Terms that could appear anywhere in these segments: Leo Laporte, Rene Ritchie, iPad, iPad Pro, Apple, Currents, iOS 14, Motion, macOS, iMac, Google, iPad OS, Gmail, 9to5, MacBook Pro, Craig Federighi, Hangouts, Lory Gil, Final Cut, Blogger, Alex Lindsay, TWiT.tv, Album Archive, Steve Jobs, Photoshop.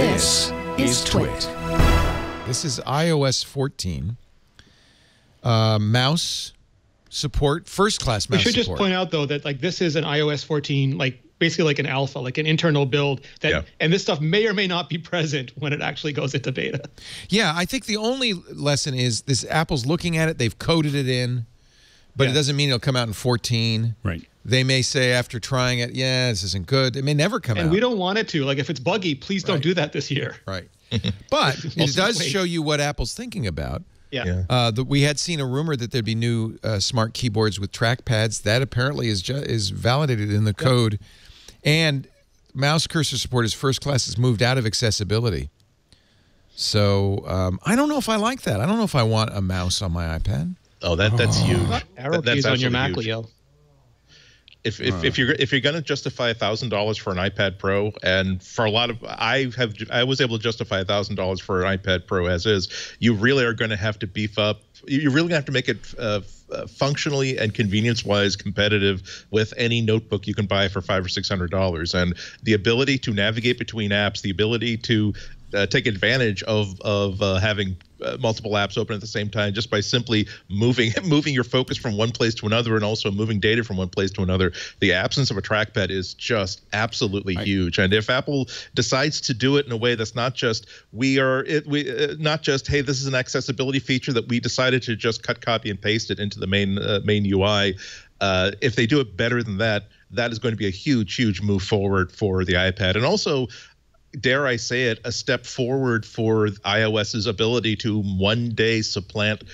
This is Twit. This is iOS 14. Mouse support, first-class mouse support. We should just point out, though, that like this is an iOS 14, like basically like an alpha, like an internal build. That, yeah. And this stuff may or may not be present when it actually goes into beta. Yeah, I think the only lesson is this: Apple's looking at it. They've coded it in, but it doesn't mean it'll come out in 14. Right. They may say after trying it, yeah, this isn't good. It may never come out. And we don't want it to. Like, if it's buggy, please don't do that this year. Right. But it does show you what Apple's thinking about. Yeah. We had seen a rumor that there'd be new smart keyboards with trackpads. That apparently is validated in the code. And mouse cursor support is first class. It's moved out of accessibility. So I don't know if I like that. I don't know if I want a mouse on my iPad. Oh, that's huge. Arrow keys on your Mac, Leo. If you're going to justify $1,000 for an iPad Pro, and for a lot of I was able to justify $1,000 for an iPad Pro as is, you really are going to have to beef up. You're really going to have to make it functionally and convenience-wise competitive with any notebook you can buy for $500 or $600. And the ability to navigate between apps, the ability to take advantage of having multiple apps open at the same time just by simply moving your focus from one place to another, and also moving data from one place to another. The absence of a trackpad is just absolutely huge. And if Apple decides to do it in a way that's not just hey, this is an accessibility feature that we decided to just cut, copy, and paste it into the main UI. If they do it better than that, that is going to be a huge, huge move forward for the iPad, and also, dare I say it, a step forward for iOS's ability to one day supplant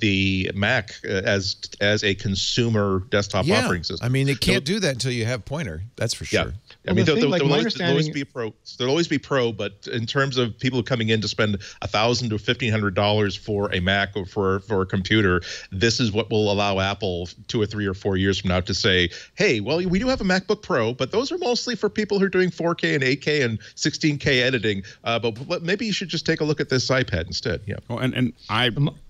the Mac as a consumer desktop operating system. I mean, it can't do that until you have Pointer. That's for sure. I mean, there'll always be Pro, but in terms of people coming in to spend $1,000 to $1,500 for a Mac or for a computer, this is what will allow Apple 2 or 3 or 4 years from now to say, hey, well, we do have a MacBook Pro, but those are mostly for people who are doing 4K and 8K and 16K editing. But maybe you should just take a look at this iPad instead. Yeah. Oh, and I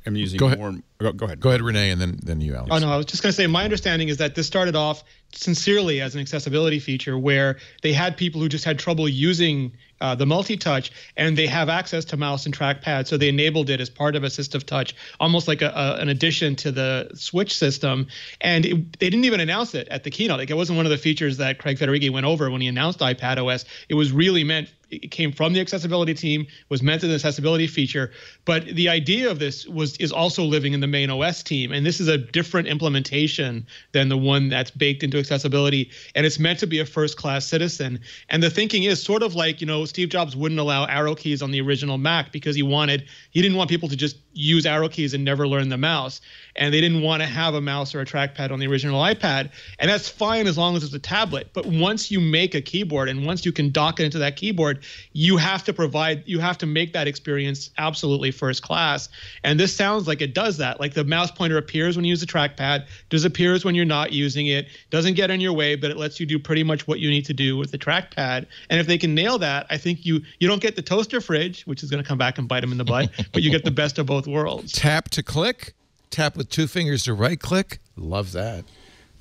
am using. Go ahead, Rene, and then you, Alex. Oh, no, I was just going to say, my understanding is that this started off sincerely as an accessibility feature where they had people who just had trouble using the multi-touch, and they have access to mouse and trackpad, so they enabled it as part of assistive touch, almost like an addition to the Switch system. And they didn't even announce it at the keynote. Like, it wasn't one of the features that Craig Federighi went over when he announced iPad OS. It was really meant, it came from the accessibility team, was meant as an accessibility feature, but the idea of this is also living in the main OS team, and this is a different implementation than the one that's baked into accessibility, and it's meant to be a first-class citizen. And the thinking is sort of like, you know, Steve Jobs wouldn't allow arrow keys on the original Mac because he didn't want people to just use arrow keys and never learn the mouse. And they didn't want to have a mouse or a trackpad on the original iPad. And that's fine as long as it's a tablet. But once you make a keyboard and once you can dock it into that keyboard, you have to make that experience absolutely first class. And this sounds like it does that. Like, the mouse pointer appears when you use the trackpad, disappears when you're not using it, doesn't get in your way, but it lets you do pretty much what you need to do with the trackpad. And if they can nail that, I think you don't get the toaster fridge, which is going to come back and bite them in the butt, but you get the best of both worlds. Tap to click, tap with 2 fingers to right click. Love that.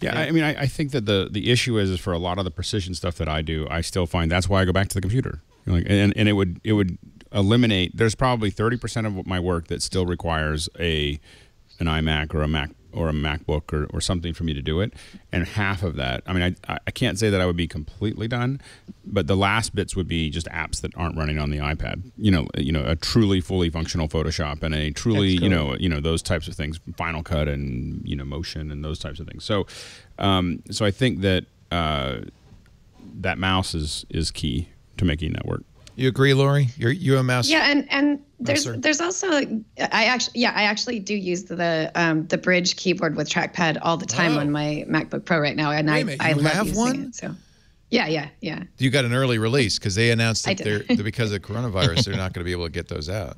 Yeah, I mean, I think that the issue is for a lot of the precision stuff that I do, I still find that's why I go back to the computer. Like, and it would eliminate. There's probably 30% of my work that still requires an iMac or a Mac or a MacBook or something for me to do it, and half of that, I mean, I can't say that I would be completely done, but the last bits would be just apps that aren't running on the iPad. You know, a truly fully functional Photoshop and a truly, cool, you know, those types of things, Final Cut and, you know, Motion and those types of things. So, so I think that that mouse is key to making that work. You agree, Lory? You're a mouse. Yeah, and there's also I actually do use the Bridge keyboard with trackpad all the time on my MacBook Pro right now, and I love using it. So, yeah. You got an early release because they announced that because of coronavirus they're not going to be able to get those out.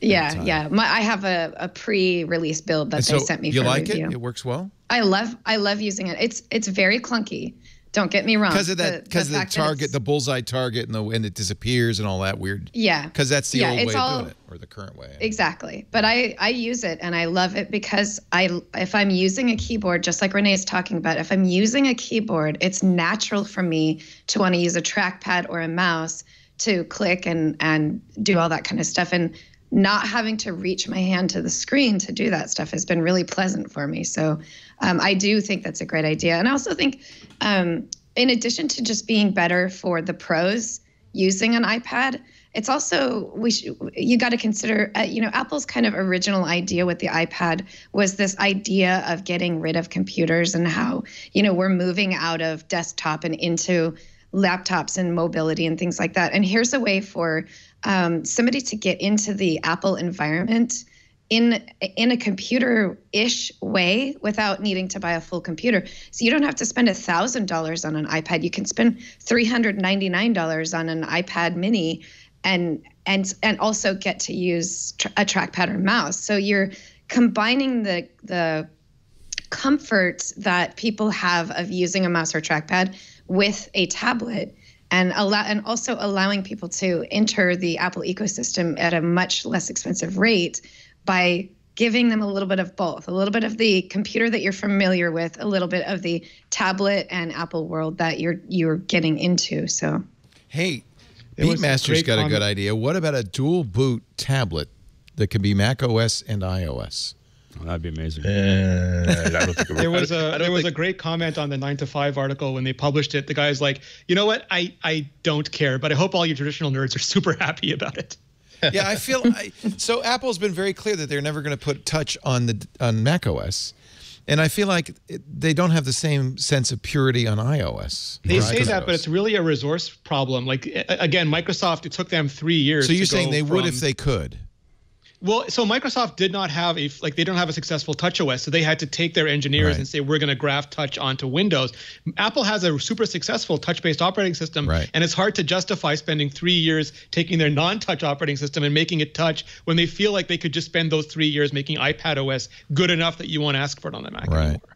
Yeah. I have a pre-release build that they sent me. You like it? It works well. I love using it. It's very clunky. Don't get me wrong. Because of that, because the target, the bullseye target, and it disappears and all that weird. Yeah. Because that's the old way of doing it, or the current way. Exactly. But I use it and I love it because if I'm using a keyboard, just like Renee's talking about, if I'm using a keyboard, it's natural for me to want to use a trackpad or a mouse to click and do all that kind of stuff. And not having to reach my hand to the screen to do that stuff has been really pleasant for me. So I do think that's a great idea. And I also think in addition to just being better for the pros using an iPad, it's also, you got to consider, Apple's kind of original idea with the iPad was this idea of getting rid of computers and how, we're moving out of desktop and into laptops and mobility and things like that. And here's a way for somebody to get into the Apple environment in a computer-ish way without needing to buy a full computer. So you don't have to spend $1,000 on an iPad. You can spend $399 on an iPad mini and also get to use a trackpad or mouse. So you're combining the comfort that people have of using a mouse or trackpad with a tablet, and also allowing people to enter the Apple ecosystem at a much less expensive rate by giving them a little bit of both, a little bit of the computer that you're familiar with, a little bit of the tablet and Apple world that you're getting into. So, hey, Beatmaster's got a good idea. What about a dual boot tablet that can be macOS and iOS? Oh, that'd be amazing. There was a great comment on the 9to5 article when they published it. The guy's like, you know what? I don't care, but I hope all your traditional nerds are super happy about it. Yeah, I feel so. Apple's been very clear that they're never going to put touch on macOS. And I feel like they don't have the same sense of purity on iOS. They say that, but it's really a resource problem. Like, again, Microsoft, it took them 3 years. So you're saying they would if they could? Well, so Microsoft did not have a, like, they don't have a successful Touch OS, so they had to take their engineers and say, we're going to graft Touch onto Windows. Apple has a super successful Touch-based operating system, and it's hard to justify spending 3 years taking their non-Touch operating system and making it Touch when they feel like they could just spend those 3 years making iPad OS good enough that you won't ask for it on the Mac anymore.